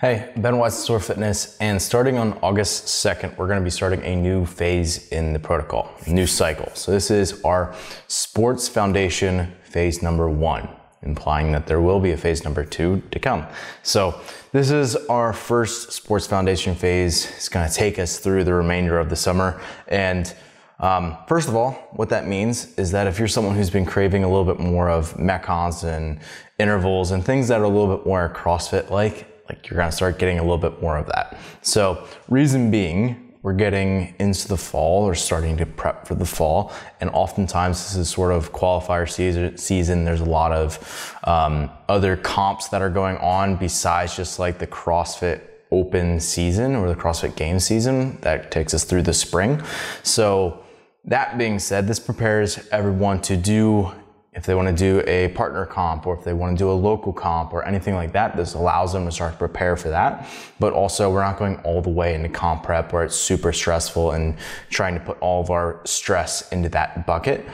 Hey, Ben Watson, ZOAR Fitness, and starting on August 2nd, we're gonna be starting a new phase in the protocol, new cycle. So this is our sports foundation phase number 1, implying that there will be a phase number 2 to come. So this is our first sports foundation phase. It's gonna take us through the remainder of the summer. And first of all, what that means is that if you're someone who's been craving a little bit more of metcons and intervals and things that are a little bit more CrossFit-like, you're gonna start getting a little bit more of that. So reason being, we're getting into the fall or starting to prep for the fall. And oftentimes this is sort of qualifier season. There's a lot of other comps that are going on besides just like the CrossFit Open season or the CrossFit Games season that takes us through the spring. So that being said, this prepares everyone to do, if they want to do a partner comp or if they want to do a local comp or anything like that, this allows them to start to prepare for that. But also we're not going all the way into comp prep where it's super stressful and trying to put all of our stress into that bucket.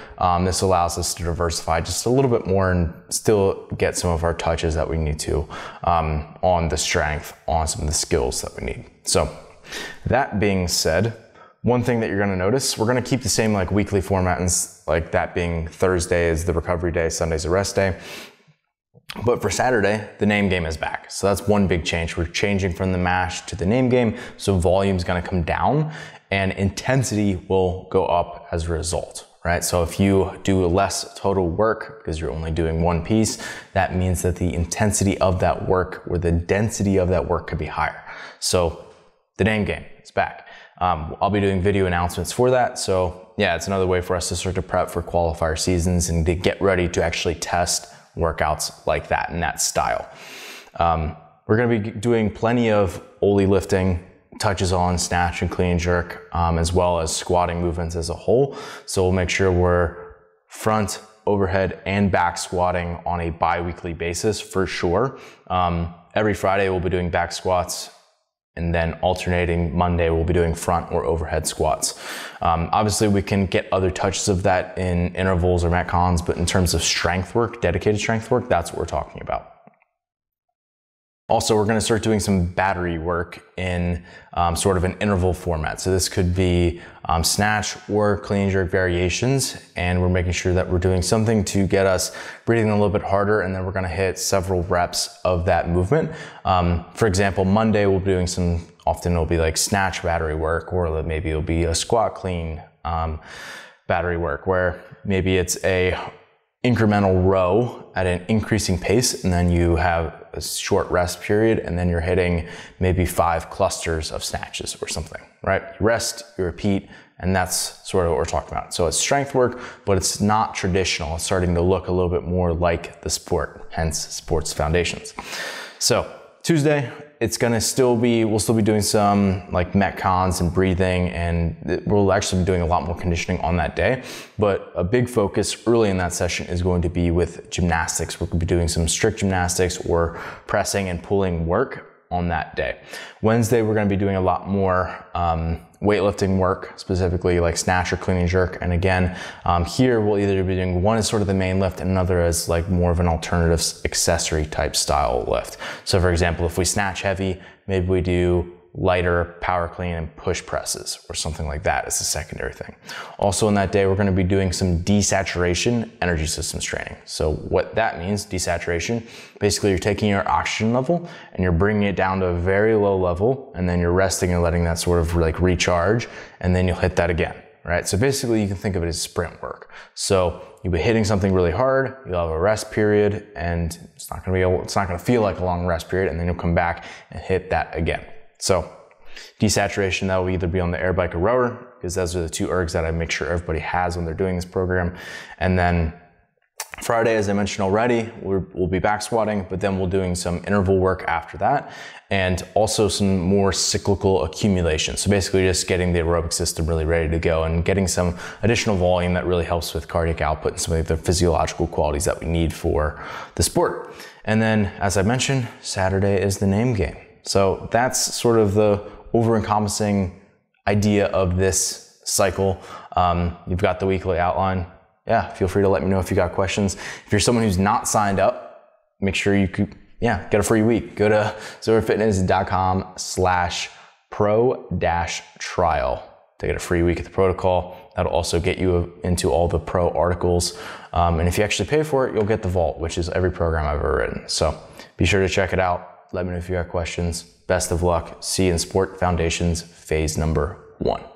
This allows us to diversify just a little bit more and still get some of our touches that we need to on the strength, on some of the skills that we need. So that being said, one thing that you're gonna notice, we're gonna keep the same like weekly format, and like that being Thursday is the recovery day, Sunday's the rest day. But for Saturday, the name game is back. So that's one big change. We're changing from the MASH to the name game. So volume's gonna come down and intensity will go up as a result, right? So if you do less total work because you're only doing one piece, that means that the intensity of that work or the density of that work could be higher. So the name game is back. I'll be doing video announcements for that. So yeah, it's another way for us to start to prep for qualifier seasons and to get ready to actually test workouts like that in that style. We're gonna be doing plenty of Oli lifting, touches on snatch and clean and jerk, as well as squatting movements as a whole. So we'll make sure we're front, overhead, and back squatting on a bi-weekly basis for sure. Every Friday we'll be doing back squats, and then alternating Monday, we'll be doing front or overhead squats. Obviously we can get other touches of that in intervals or metcons, but in terms of strength work, dedicated strength work, that's what we're talking about. Also, we're gonna start doing some battery work in sort of an interval format. So this could be snatch or clean and jerk variations, and we're making sure that we're doing something to get us breathing a little bit harder, and then we're gonna hit several reps of that movement. For example, Monday we'll be doing some, often it'll be like snatch battery work, or maybe it'll be a squat clean battery work, where maybe it's a incremental row at an increasing pace, and then you have a short rest period, and then you're hitting maybe 5 clusters of snatches or something, right? You rest, you repeat, and that's sort of what we're talking about. So it's strength work, but it's not traditional. It's starting to look a little bit more like the sport, hence sports foundations. So Tuesday, it's gonna still be, we'll still be doing some like metcons and breathing, and we'll actually be doing a lot more conditioning on that day. But a big focus early in that session is going to be with gymnastics. We're gonna be doing some strict gymnastics or pressing and pulling work on that day. Wednesday, we're gonna be doing a lot more weightlifting work, specifically like snatch or clean and jerk. And again, here we'll either be doing one is sort of the main lift and another is like more of an alternative accessory type style lift. So for example, if we snatch heavy, maybe we do lighter power clean and push presses or something like that as a secondary thing. Also on that day, we're gonna be doing some desaturation energy systems training. So what that means, desaturation, basically you're taking your oxygen level and you're bringing it down to a very low level, and then you're resting and letting that sort of like recharge, and then you'll hit that again, right? So basically you can think of it as sprint work. So you'll be hitting something really hard, you'll have a rest period, and it's not gonna feel like a long rest period, and then you'll come back and hit that again. So desaturation, that will either be on the air bike or rower, because those are the 2 ergs that I make sure everybody has when they're doing this program. And then Friday, as I mentioned already, we'll be back squatting, but then we'll doing some interval work after that, and also some more cyclical accumulation. So basically just getting the aerobic system really ready to go and getting some additional volume that really helps with cardiac output and some of the physiological qualities that we need for the sport. And then, as I mentioned, Saturday is the name game. So that's sort of the over-encompassing idea of this cycle. You've got the weekly outline. Yeah, feel free to let me know if you got questions. If you're someone who's not signed up, make sure you yeah, get a free week. Go to zoarfitness.com/pro-trial to get a free week of the protocol. That'll also get you into all the pro articles. And if you actually pay for it, you'll get the vault, which is every program I've ever written. So be sure to check it out. Let me know if you have questions. Best of luck. See you in Sport Foundations phase number 1.